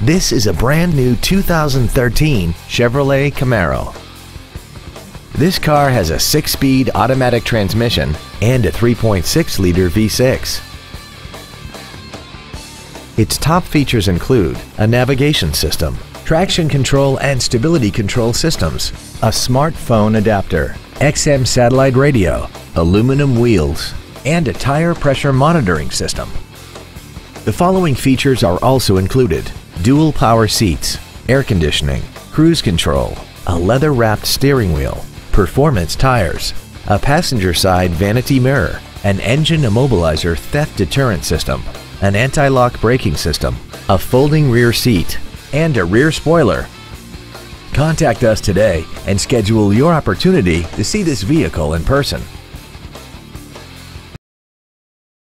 This is a brand new 2013 Chevrolet Camaro. This car has a 6-speed automatic transmission and a 3.6-liter V6. Its top features include a navigation system, traction control and stability control systems, a smartphone adapter, XM satellite radio, aluminum wheels, and a tire pressure monitoring system. The following features are also included: dual power seats, air conditioning, cruise control, a leather-wrapped steering wheel, performance tires, a passenger side vanity mirror, an engine immobilizer theft deterrent system, an anti-lock braking system, a folding rear seat, and a rear spoiler. Contact us today and schedule your opportunity to see this vehicle in person.